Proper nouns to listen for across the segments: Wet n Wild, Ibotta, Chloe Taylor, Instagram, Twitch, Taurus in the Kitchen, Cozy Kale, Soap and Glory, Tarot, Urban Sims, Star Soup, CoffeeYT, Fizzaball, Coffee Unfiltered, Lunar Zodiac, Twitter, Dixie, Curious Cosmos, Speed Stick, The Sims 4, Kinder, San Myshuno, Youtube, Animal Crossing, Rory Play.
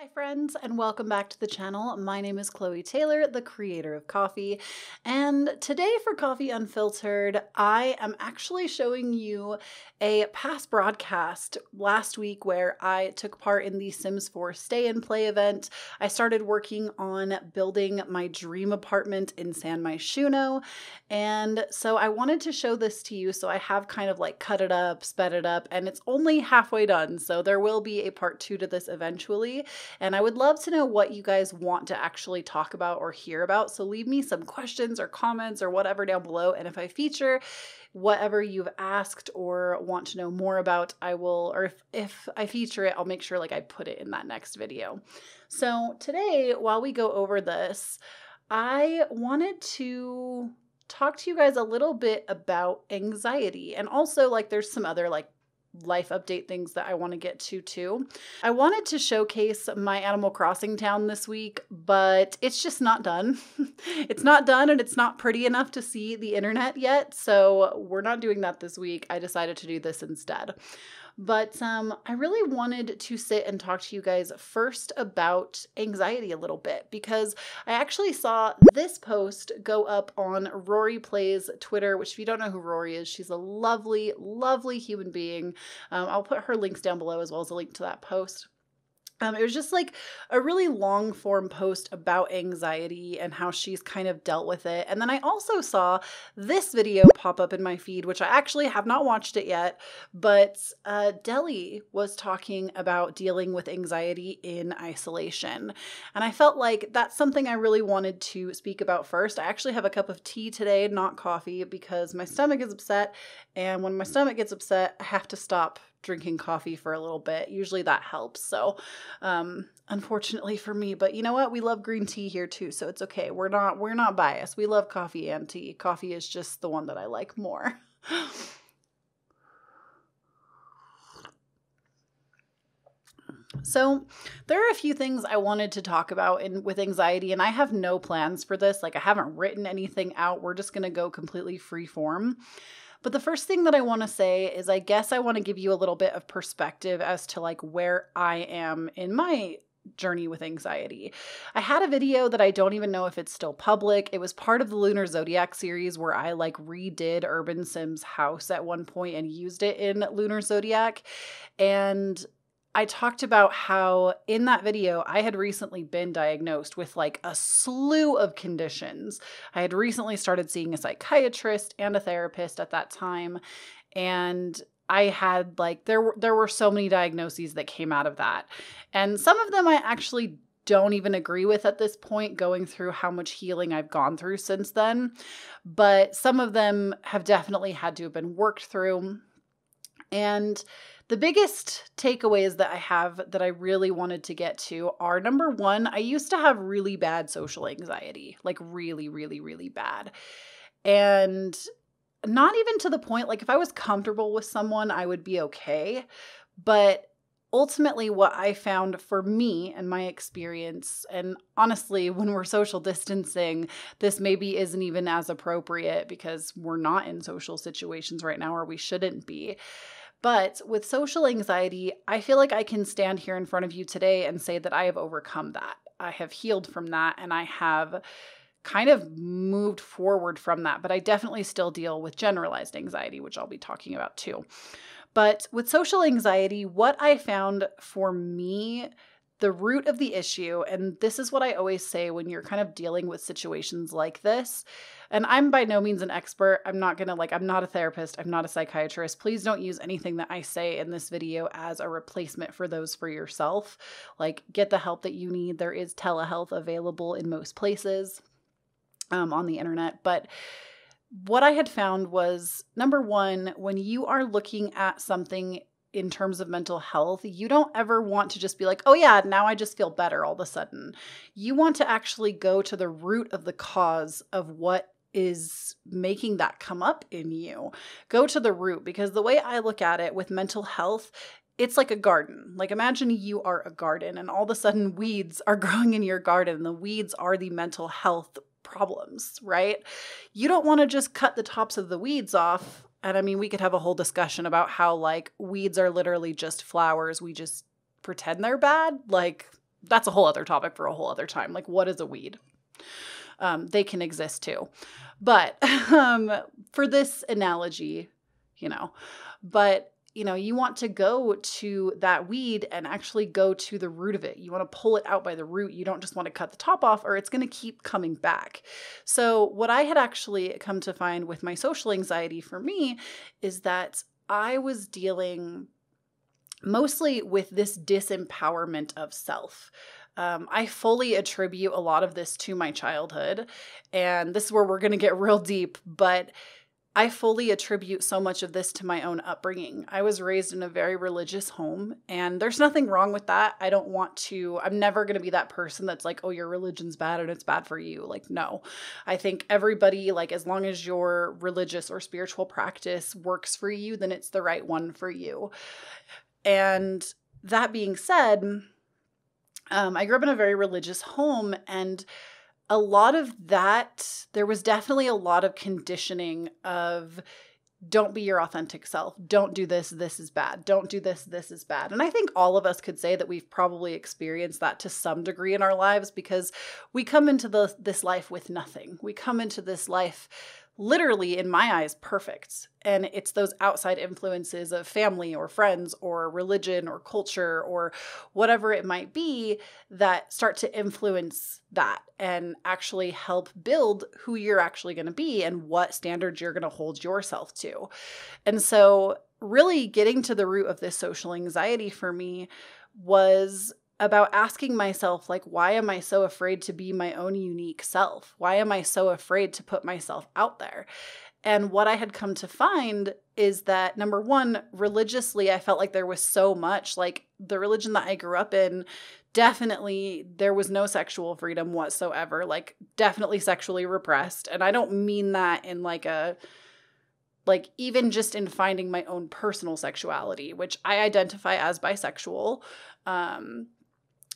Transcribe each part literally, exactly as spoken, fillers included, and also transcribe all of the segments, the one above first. Hi friends, and welcome back to the channel. My name is Chloe Taylor, the creator of Coffee, and today for Coffee Unfiltered, I am actually showing you a past broadcast last week where I took part in the Sims four Stay and Play event. I started working on building my dream apartment in San Myshuno, and so I wanted to show this to you, so I have kind of like cut it up, sped it up, and it's only halfway done, so there will be a part two to this eventually. And I would love to know what you guys want to actually talk about or hear about. So leave me some questions or comments or whatever down below. And if I feature whatever you've asked or want to know more about, I will, or if, if I feature it, I'll make sure like I put it in that next video. So today, while we go over this, I wanted to talk to you guys a little bit about anxiety. And also like there's some other like life update things that I want to get to too. I wanted to showcase my Animal Crossing town this week, but it's just not done. It's not done and it's not pretty enough to see the internet yet. So we're not doing that this week. I decided to do this instead. But um, I really wanted to sit and talk to you guys first about anxiety a little bit, because I actually saw this post go up on Rory Play's Twitter, which if you don't know who Rory is, she's a lovely, lovely human being. Um, I'll put her links down below as well as a link to that post. Um, it was just like a really long form post about anxiety and how she's kind of dealt with it. And then I also saw this video pop up in my feed, which I actually have not watched it yet, but uh, Deli was talking about dealing with anxiety in isolation. And I felt like that's something I really wanted to speak about first. I actually have a cup of tea today, not coffee, because my stomach is upset. And when my stomach gets upset, I have to stop drinking coffee for a little bit. Usually that helps. So, um, unfortunately for me, but you know what? We love green tea here too. So it's okay. We're not, we're not biased. We love coffee and tea. Coffee is just the one that I like more. So there are a few things I wanted to talk about in with anxiety, and I have no plans for this. Like I haven't written anything out. We're just going to go completely free form. But the first thing that I want to say is I guess I want to give you a little bit of perspective as to like where I am in my journey with anxiety. I had a video that I don't even know if it's still public. It was part of the Lunar Zodiac series where I like redid Urban Sims' house at one point and used it in Lunar Zodiac. And I talked about how in that video, I had recently been diagnosed with like a slew of conditions. I had recently started seeing a psychiatrist and a therapist at that time. And I had like, there were, there were so many diagnoses that came out of that. And some of them I actually don't even agree with at this point, going through how much healing I've gone through since then. But some of them have definitely had to have been worked through. And the biggest takeaways that I have that I really wanted to get to are, number one, I used to have really bad social anxiety, like really, really, really bad. And not even to the point, like if I was comfortable with someone, I would be okay. But ultimately what I found for me and my experience, and honestly, when we're social distancing, this maybe isn't even as appropriate because we're not in social situations right now, or we shouldn't be. But with social anxiety, I feel like I can stand here in front of you today and say that I have overcome that. I have healed from that, and I have kind of moved forward from that. But I definitely still deal with generalized anxiety, which I'll be talking about too. But with social anxiety, what I found for me, the root of the issue, and this is what I always say when you're kind of dealing with situations like this, and I'm by no means an expert. I'm not gonna like, I'm not a therapist. I'm not a psychiatrist. Please don't use anything that I say in this video as a replacement for those for yourself. Like, get the help that you need. There is telehealth available in most places um, on the internet. But what I had found was, number one, when you are looking at something in terms of mental health, you don't ever want to just be like, oh yeah, now I just feel better all of a sudden. You want to actually go to the root of the cause of what is making that come up in you. Go to the root, because the way I look at it with mental health, it's like a garden. Like imagine you are a garden and all of a sudden weeds are growing in your garden. The weeds are the mental health problems, right? You don't want to just cut the tops of the weeds off. And I mean, we could have a whole discussion about how like weeds are literally just flowers. We just pretend they're bad. Like that's a whole other topic for a whole other time. Like, what is a weed? Um, they can exist too. But um, for this analogy, you know, but you know, you want to go to that weed and actually go to the root of it. You want to pull it out by the root. You don't just want to cut the top off, or it's going to keep coming back. So what I had actually come to find with my social anxiety for me is that I was dealing mostly with this disempowerment of self. Um, I fully attribute a lot of this to my childhood, and this is where we're going to get real deep, but I fully attribute so much of this to my own upbringing. I was raised in a very religious home, and there's nothing wrong with that. I don't want to, I'm never going to be that person that's like, oh, your religion's bad and it's bad for you. Like, no, I think everybody, like, as long as your religious or spiritual practice works for you, then it's the right one for you. And that being said, um, I grew up in a very religious home, and a lot of that, there was definitely a lot of conditioning of don't be your authentic self. Don't do this. This is bad. Don't do this. This is bad. And I think all of us could say that we've probably experienced that to some degree in our lives, because we come into the, this life with nothing. We come into this life literally, in my eyes, perfect. And it's those outside influences of family or friends or religion or culture or whatever it might be that start to influence that and actually help build who you're actually going to be and what standards you're going to hold yourself to. And so really getting to the root of this social anxiety for me was about asking myself, like, why am I so afraid to be my own unique self? Why am I so afraid to put myself out there? And what I had come to find is that, number one, religiously, I felt like there was so much, like the religion that I grew up in, definitely there was no sexual freedom whatsoever, like definitely sexually repressed. And I don't mean that in like a, like even just in finding my own personal sexuality, which I identify as bisexual, um,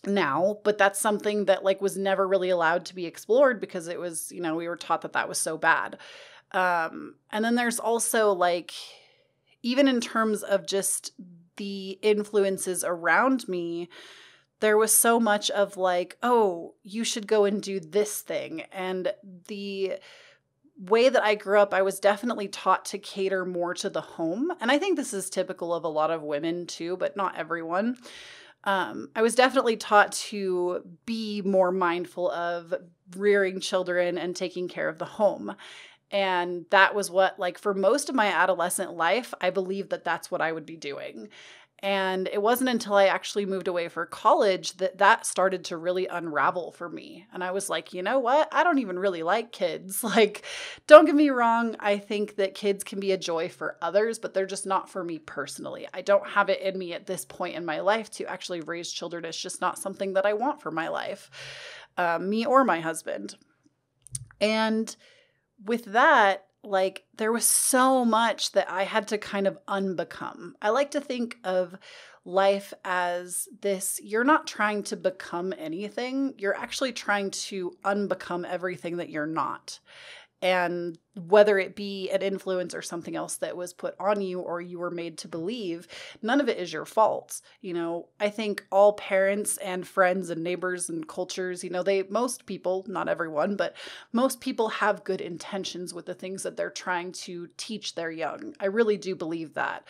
now, but that's something that like was never really allowed to be explored because it was, you know, we were taught that that was so bad. Um, and then there's also like, even in terms of just the influences around me, there was so much of like, oh, you should go and do this thing. And the way that I grew up, I was definitely taught to cater more to the home. And I think this is typical of a lot of women too, but not everyone. Um, I was definitely taught to be more mindful of rearing children and taking care of the home. And that was what, like, for most of my adolescent life, I believed that that's what I would be doing. And it wasn't until I actually moved away for college that that started to really unravel for me. And I was like, you know what? I don't even really like kids. Like, don't get me wrong. I think that kids can be a joy for others, but they're just not for me personally. I don't have it in me at this point in my life to actually raise children. It's just not something that I want for my life, uh, me or my husband. And with that, like, there was so much that I had to kind of unbecome. I like to think of life as this, you're not trying to become anything. You're actually trying to unbecome everything that you're not. And whether it be an influence or something else that was put on you or you were made to believe, none of it is your fault. You know, I think all parents and friends and neighbors and cultures, you know, they, most people, not everyone, but most people have good intentions with the things that they're trying to teach their young. I really do believe that.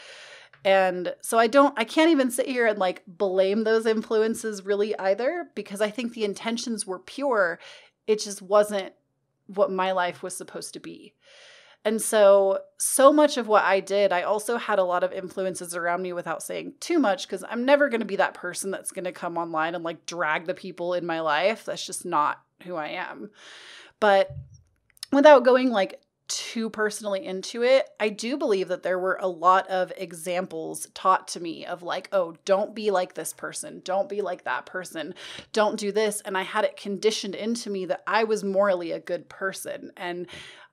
And so I don't, I can't even sit here and like blame those influences really either, because I think the intentions were pure. It just wasn't what my life was supposed to be. And so, so much of what I did, I also had a lot of influences around me without saying too much, because I'm never going to be that person that's going to come online and like drag the people in my life. That's just not who I am. But without going like too personally into it, I do believe that there were a lot of examples taught to me of like, oh, don't be like this person. Don't be like that person. Don't do this. And I had it conditioned into me that I was morally a good person. And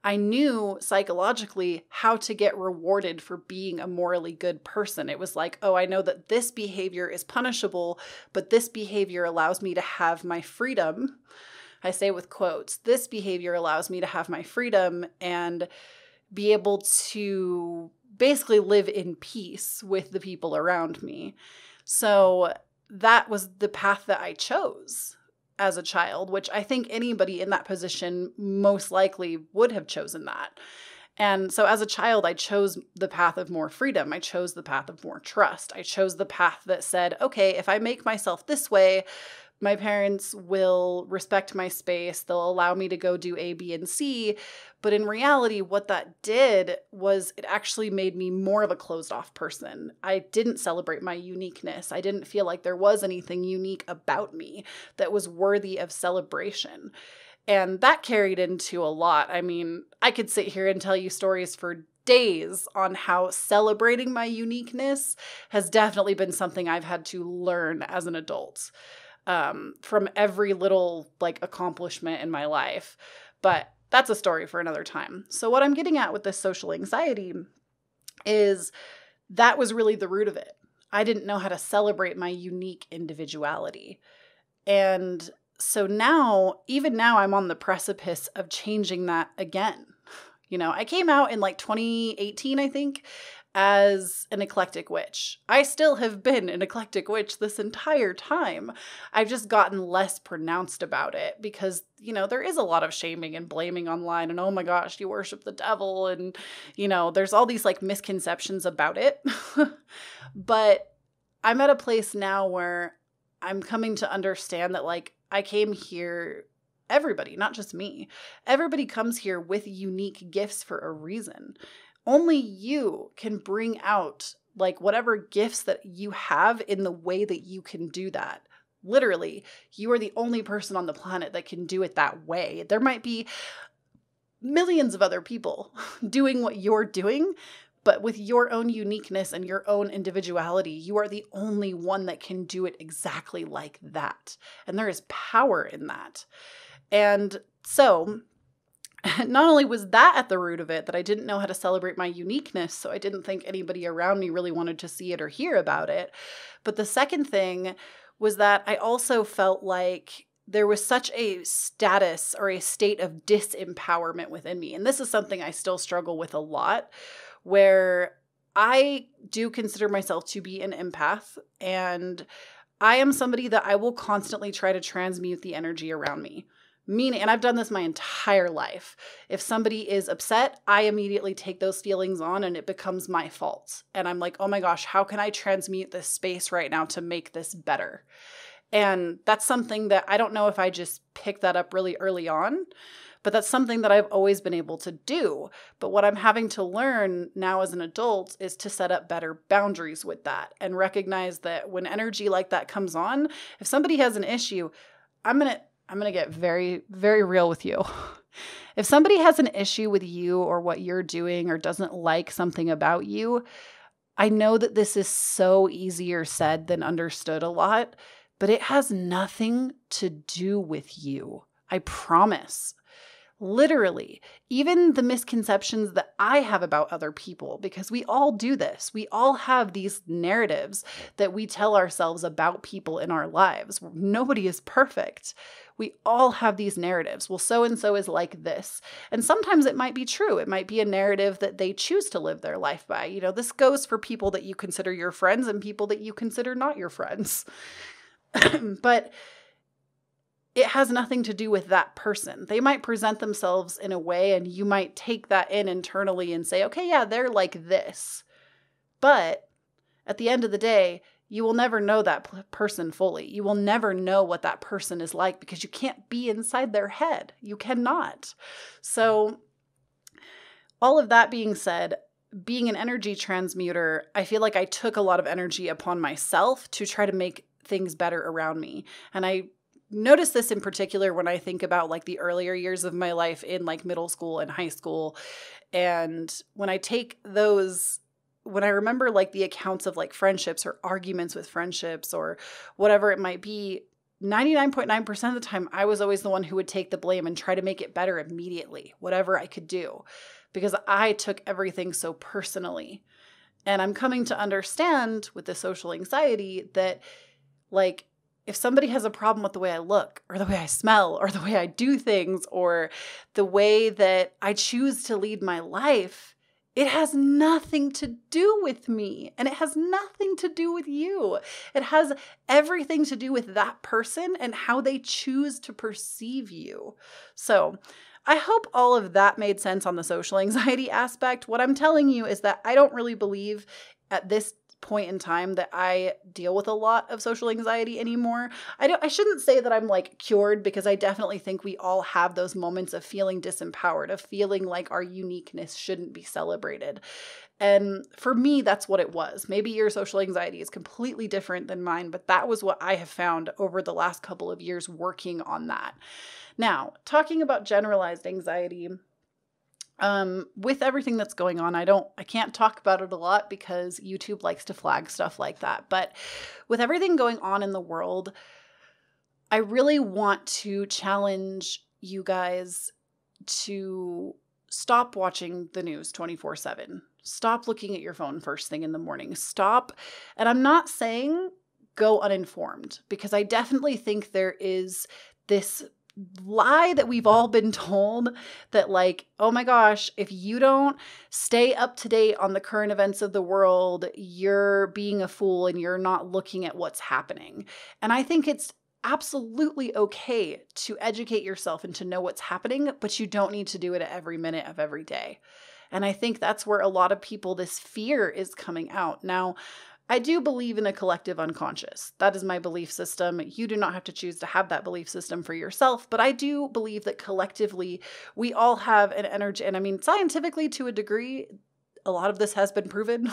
I knew psychologically how to get rewarded for being a morally good person. It was like, oh, I know that this behavior is punishable, but this behavior allows me to have my freedom. I say with quotes, this behavior allows me to have my freedom and be able to basically live in peace with the people around me. So that was the path that I chose as a child, which I think anybody in that position most likely would have chosen that. And so as a child, I chose the path of more freedom. I chose the path of more trust. I chose the path that said, okay, if I make myself this way, my parents will respect my space. They'll allow me to go do A, B, and C. But in reality, what that did was it actually made me more of a closed-off person. I didn't celebrate my uniqueness. I didn't feel like there was anything unique about me that was worthy of celebration. And that carried into a lot. I mean, I could sit here and tell you stories for days on how celebrating my uniqueness has definitely been something I've had to learn as an adult. Um, from every little like accomplishment in my life, but that's a story for another time. So what I'm getting at with this social anxiety is that was really the root of it. I didn't know how to celebrate my unique individuality. And so now, even now I'm on the precipice of changing that again. You know, I came out in like twenty eighteen, I think, as an eclectic witch. I still have been an eclectic witch this entire time. I've just gotten less pronounced about it because, you know, there is a lot of shaming and blaming online and, oh my gosh, you worship the devil. And, you know, there's all these like misconceptions about it. But I'm at a place now where I'm coming to understand that like I came here, everybody, not just me, everybody comes here with unique gifts for a reason. Only you can bring out like whatever gifts that you have in the way that you can do that. Literally, you are the only person on the planet that can do it that way. There might be millions of other people doing what you're doing, but with your own uniqueness and your own individuality, you are the only one that can do it exactly like that. And there is power in that. And so not only was that at the root of it, that I didn't know how to celebrate my uniqueness, so I didn't think anybody around me really wanted to see it or hear about it, but the second thing was that I also felt like there was such a status or a state of disempowerment within me. And this is something I still struggle with a lot, where I do consider myself to be an empath, and I am somebody that I will constantly try to transmute the energy around me. Meaning, and I've done this my entire life, if somebody is upset, I immediately take those feelings on and it becomes my fault. And I'm like, oh my gosh, how can I transmute this space right now to make this better? And that's something that I don't know if I just picked that up really early on, but that's something that I've always been able to do. But what I'm having to learn now as an adult is to set up better boundaries with that and recognize that when energy like that comes on, if somebody has an issue, I'm going to I'm going to get very, very real with you. If somebody has an issue with you or what you're doing or doesn't like something about you, I know that this is so easier said than understood a lot, but it has nothing to do with you. I promise. Literally, even the misconceptions that I have about other people, because we all do this. We all have these narratives that we tell ourselves about people in our lives. Nobody is perfect. We all have these narratives. Well, so-and-so is like this. And sometimes it might be true. It might be a narrative that they choose to live their life by. You know, this goes for people that you consider your friends and people that you consider not your friends. But it has nothing to do with that person. They might present themselves in a way and you might take that in internally and say, okay, yeah, they're like this. But at the end of the day, you will never know that person fully. You will never know what that person is like because you can't be inside their head. You cannot. So all of that being said, being an energy transmuter, I feel like I took a lot of energy upon myself to try to make things better around me. And I notice this in particular when I think about like the earlier years of my life in like middle school and high school. And when I take those, when I remember like the accounts of like friendships or arguments with friendships or whatever it might be, ninety-nine point nine percent of the time, I was always the one who would take the blame and try to make it better immediately, whatever I could do, because I took everything so personally. And I'm coming to understand with the social anxiety that like, if somebody has a problem with the way I look or the way I smell or the way I do things or the way that I choose to lead my life, It has nothing to do with me, and it has nothing to do with you. It has everything to do with that person and how they choose to perceive you. So I hope all of that made sense on the social anxiety aspect. What I'm telling you is that I don't really believe at this point in time that I deal with a lot of social anxiety anymore. I don't I shouldn't say that I'm like cured, because I definitely think we all have those moments of feeling disempowered, of feeling like our uniqueness shouldn't be celebrated. And for me, that's what it was. Maybe your social anxiety is completely different than mine, but that was what I have found over the last couple of years working on that. Now, talking about generalized anxiety, Um, with everything that's going on, I don't, I can't talk about it a lot because YouTube likes to flag stuff like that. But with everything going on in the world, I really want to challenge you guys to stop watching the news twenty-four seven. Stop looking at your phone first thing in the morning. Stop. And I'm not saying go uninformed, because I definitely think there is this lie that we've all been told that, like, oh my gosh, if you don't stay up to date on the current events of the world, you're being a fool and you're not looking at what's happening. And I think it's absolutely okay to educate yourself and to know what's happening, but you don't need to do it at every minute of every day. And I think that's where a lot of people, this fear is coming out. Now, I do believe in a collective unconscious. That is my belief system. You do not have to choose to have that belief system for yourself, but I do believe that collectively we all have an energy. And I mean, scientifically to a degree, a lot of this has been proven,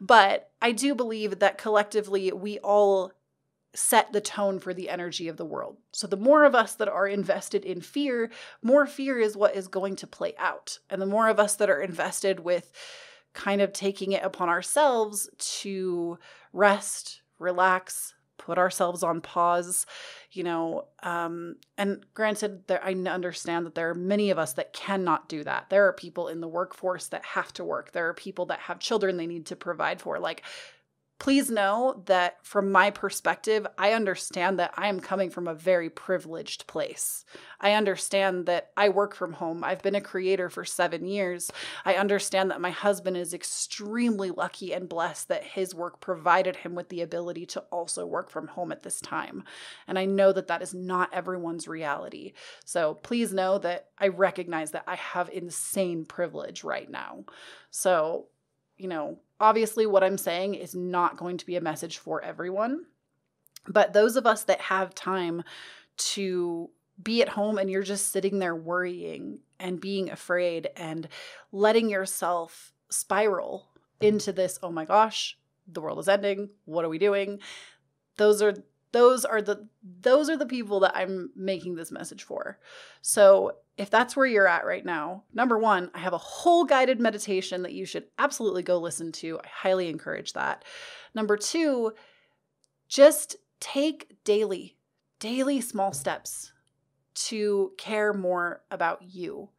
but I do believe that collectively we all set the tone for the energy of the world. So the more of us that are invested in fear, more fear is what is going to play out. And the more of us that are invested with kind of taking it upon ourselves to rest, relax, put ourselves on pause, you know, um, and granted, there, I understand that there are many of us that cannot do that. There are people in the workforce that have to work. There are people that have children they need to provide for. Like, please know that from my perspective, I understand that I am coming from a very privileged place. I understand that I work from home. I've been a creator for seven years. I understand that my husband is extremely lucky and blessed that his work provided him with the ability to also work from home at this time. And I know that that is not everyone's reality. So please know that I recognize that I have insane privilege right now. So, you know, obviously what I'm saying is not going to be a message for everyone, but those of us that have time to be at home and you're just sitting there worrying and being afraid and letting yourself spiral into this, oh my gosh, the world is ending. What are we doing? Those are, those are the, those are the people that I'm making this message for. So if that's where you're at right now, number one, I have a whole guided meditation that you should absolutely go listen to. I highly encourage that. Number two, just take daily, daily small steps to care more about you.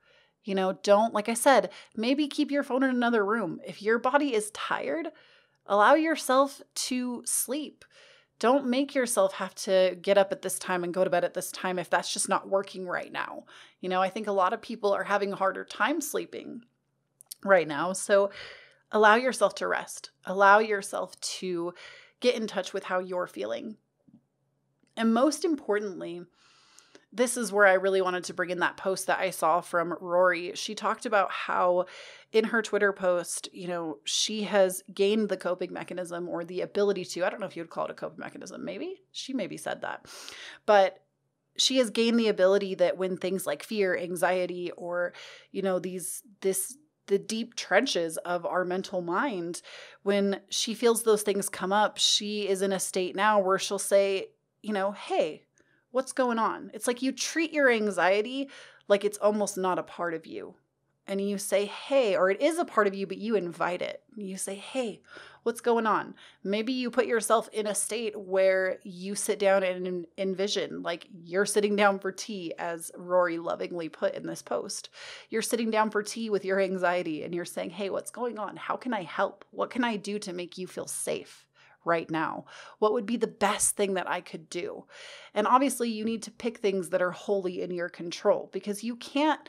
You know, don't, like I said, maybe keep your phone in another room. If your body is tired, allow yourself to sleep. Don't make yourself have to get up at this time and go to bed at this time if that's just not working right now. You know, I think a lot of people are having a harder time sleeping right now. So allow yourself to rest. Allow yourself to get in touch with how you're feeling. And most importantly, this is where I really wanted to bring in that post that I saw from Rory. She talked about how in her Twitter post, you know, she has gained the coping mechanism or the ability to, I don't know if you would call it a coping mechanism, maybe she maybe said that, but she has gained the ability that when things like fear, anxiety, or, you know, these, this, the deep trenches of our mental mind, when she feels those things come up, she is in a state now where she'll say, you know, hey, what's going on? It's like you treat your anxiety like it's almost not a part of you. And you say, hey, or it is a part of you, but you invite it. You say, hey, what's going on? Maybe you put yourself in a state where you sit down and envision, like you're sitting down for tea, as Rory lovingly put in this post. You're sitting down for tea with your anxiety and you're saying, hey, what's going on? How can I help? What can I do to make you feel safe right now? What would be the best thing that I could do? And obviously you need to pick things that are wholly in your control, because you can't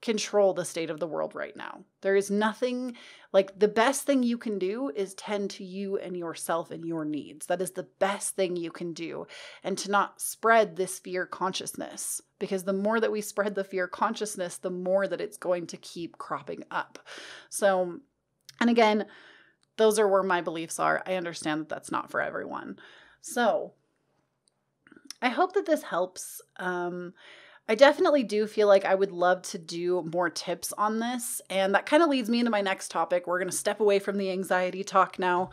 control the state of the world right now. There is nothing, like, the best thing you can do is tend to you and yourself and your needs. That is the best thing you can do. And to not spread this fear consciousness, because the more that we spread the fear consciousness, the more that it's going to keep cropping up. So, and again, those are where my beliefs are. I understand that that's not for everyone. So I hope that this helps. Um, I definitely do feel like I would love to do more tips on this. And that kind of leads me into my next topic. We're going to step away from the anxiety talk now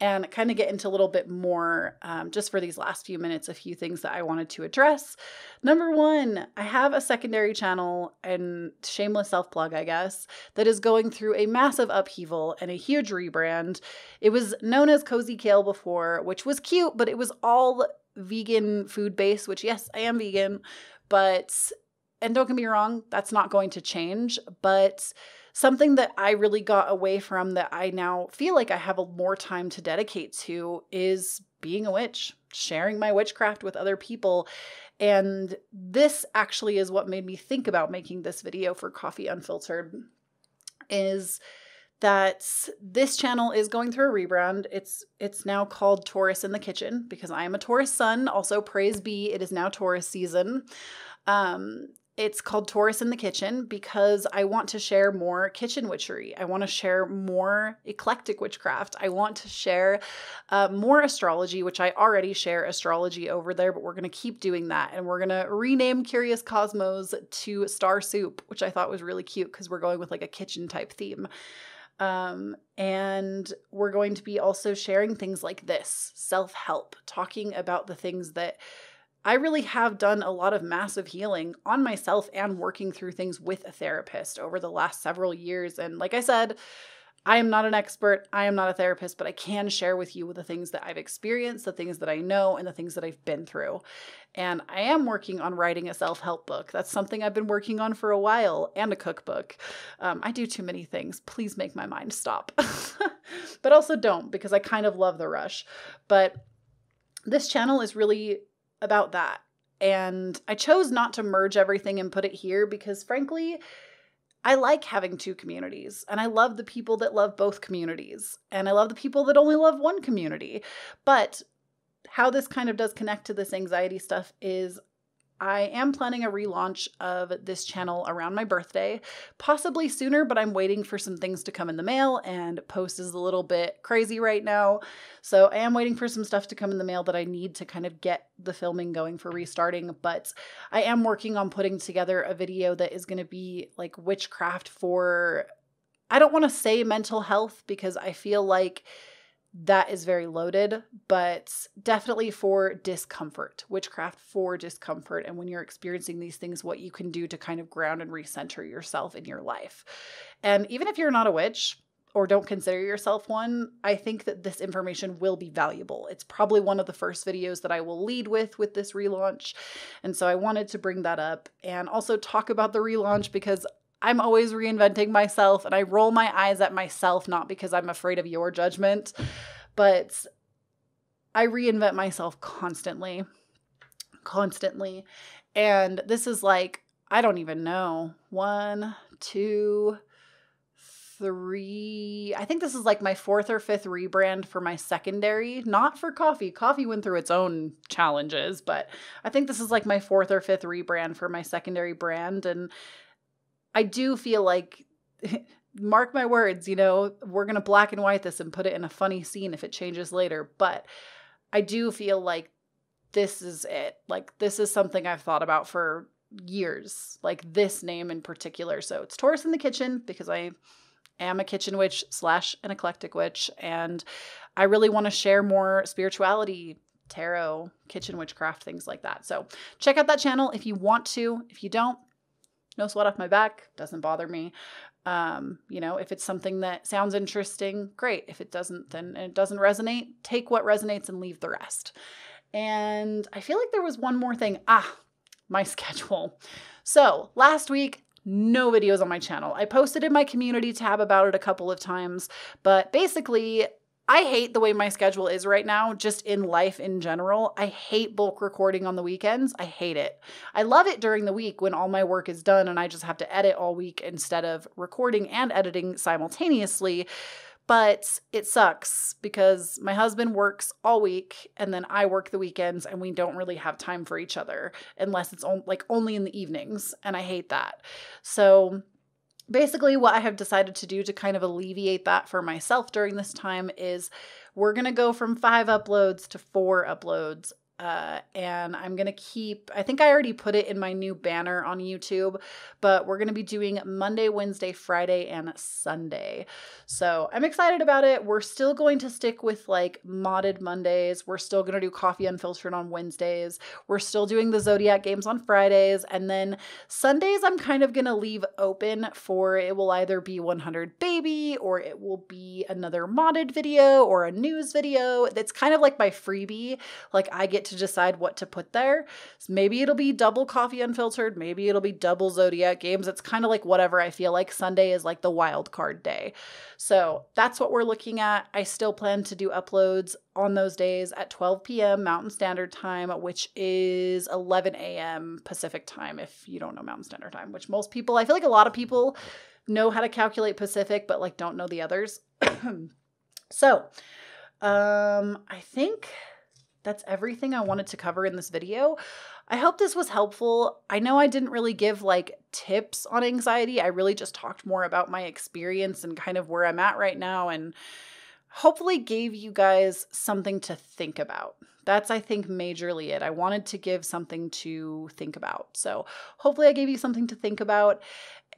and kind of get into a little bit more, um, just for these last few minutes, a few things that I wanted to address. Number one, I have a secondary channel, and shameless self-plug, I guess, that is going through a massive upheaval and a huge rebrand. It was known as Cozy Kale before, which was cute, but it was all vegan food based, which, yes, I am vegan. But, and don't get me wrong, that's not going to change, but something that I really got away from that I now feel like I have more time to dedicate to is being a witch, sharing my witchcraft with other people. And this actually is what made me think about making this video for Coffee Unfiltered, is that this channel is going through a rebrand. It's it's now called Taurus in the Kitchen, because I am a Taurus sun. Also, praise be, it is now Taurus season. Um, it's called Taurus in the Kitchen because I want to share more kitchen witchery. I want to share more eclectic witchcraft. I want to share uh, more astrology, which I already share astrology over there, but we're going to keep doing that. And we're going to rename Curious Cosmos to Star Soup, which I thought was really cute because we're going with like a kitchen type theme. Um, and we're going to be also sharing things like this, self-help, talking about the things that I really have done a lot of massive healing on myself and working through things with a therapist over the last several years. And like I said, I am not an expert. I am not a therapist, but I can share with you the things that I've experienced, the things that I know, and the things that I've been through. And I am working on writing a self-help book. That's something I've been working on for a while, and a cookbook. Um, I do too many things. Please make my mind stop. But also don't, because I kind of love the rush. But this channel is really about that. And I chose not to merge everything and put it here because, frankly, I like having two communities, and I love the people that love both communities, and I love the people that only love one community. But how this kind of does connect to this anxiety stuff is I am planning a relaunch of this channel around my birthday, possibly sooner, but I'm waiting for some things to come in the mail, and post is a little bit crazy right now. So I am waiting for some stuff to come in the mail that I need to kind of get the filming going for restarting, but I am working on putting together a video that is going to be like witchcraft for, I don't want to say mental health because I feel like that is very loaded, but definitely for discomfort, witchcraft for discomfort. And when you're experiencing these things, what you can do to kind of ground and recenter yourself in your life. And even if you're not a witch, or don't consider yourself one, I think that this information will be valuable. It's probably one of the first videos that I will lead with with this relaunch. And so I wanted to bring that up and also talk about the relaunch because I'm always reinventing myself, and I roll my eyes at myself, not because I'm afraid of your judgment, but I reinvent myself constantly, constantly. And this is like, I don't even know, one, two, three, I think this is like my fourth or fifth rebrand for my secondary, not for coffee. Coffee went through its own challenges, but I think this is like my fourth or fifth rebrand for my secondary brand. And I do feel like, mark my words, you know, we're going to black and white this and put it in a funny scene if it changes later. But I do feel like this is it. Like, this is something I've thought about for years, like this name in particular. So it's Taurus in the Kitchen because I am a kitchen witch slash an eclectic witch. And I really want to share more spirituality, tarot, kitchen witchcraft, things like that. So check out that channel if you want to. If you don't, no sweat off my back. Doesn't bother me. Um, you know, if it's something that sounds interesting, great. If it doesn't, then it doesn't resonate. Take what resonates and leave the rest. And I feel like there was one more thing. Ah, my schedule. So last week, no videos on my channel. I posted in my community tab about it a couple of times, but basically I hate the way my schedule is right now, just in life in general. I hate bulk recording on the weekends. I hate it. I love it during the week when all my work is done and I just have to edit all week instead of recording and editing simultaneously. But it sucks because my husband works all week and then I work the weekends and we don't really have time for each other unless it's on, like only in the evenings. And I hate that. So basically what I have decided to do to kind of alleviate that for myself during this time is we're going to go from five uploads to four uploads. Uh, and I'm going to keep, I think I already put it in my new banner on YouTube, but we're going to be doing Monday, Wednesday, Friday, and Sunday. So I'm excited about it. We're still going to stick with like modded Mondays. We're still going to do Coffee Unfiltered on Wednesdays. We're still doing the Zodiac games on Fridays. And then Sundays, I'm kind of going to leave open for it will either be one hundred baby or it will be another modded video or a news video. That's kind of like my freebie. Like I get to decide what to put there. So maybe it'll be double Coffee Unfiltered. Maybe it'll be double Zodiac games. It's kind of like whatever I feel like. Sunday is like the wild card day. So that's what we're looking at. I still plan to do uploads on those days at twelve p m Mountain Standard Time, which is eleven a m Pacific Time, if you don't know Mountain Standard Time, which most people, I feel like a lot of people know how to calculate Pacific, but like don't know the others. So um, I think that's everything I wanted to cover in this video. I hope this was helpful. I know I didn't really give like tips on anxiety. I really just talked more about my experience and kind of where I'm at right now and hopefully gave you guys something to think about. That's, I think, majorly it. I wanted to give something to think about. So hopefully I gave you something to think about.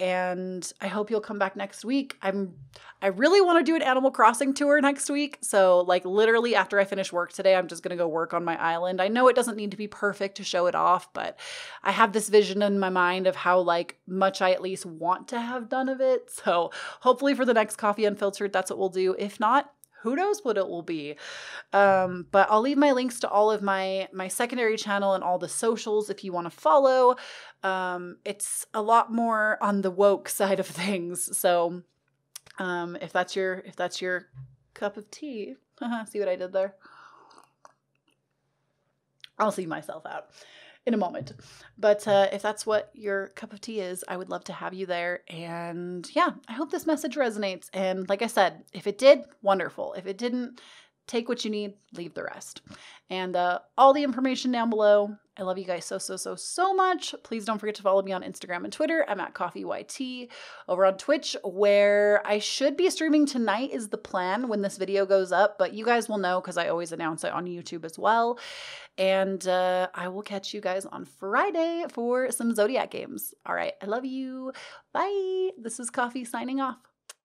And I hope you'll come back next week. I'm, I really want to do an Animal Crossing tour next week. So like literally after I finish work today, I'm just going to go work on my island. I know it doesn't need to be perfect to show it off, but I have this vision in my mind of how like much I at least want to have done of it. So hopefully for the next Coffee Unfiltered, that's what we'll do. If not, who knows what it will be. Um, but I'll leave my links to all of my, my secondary channel and all the socials if you want to follow. Um, it's a lot more on the woke side of things. So, um, if that's your, if that's your cup of tea, see what I did there? I'll see myself out in a moment. But, uh, if that's what your cup of tea is, I would love to have you there. And yeah, I hope this message resonates. And like I said, if it did, wonderful. If it didn't, take what you need, leave the rest. And, uh, all the information down below. I love you guys so, so, so, so much. Please don't forget to follow me on Instagram and Twitter. I'm at CoffeeYT. Over on Twitch, where I should be streaming tonight is the plan when this video goes up, but you guys will know because I always announce it on YouTube as well. And uh, I will catch you guys on Friday for some Zodiac games. All right, I love you. Bye. This is Coffee signing off.